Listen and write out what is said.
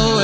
لا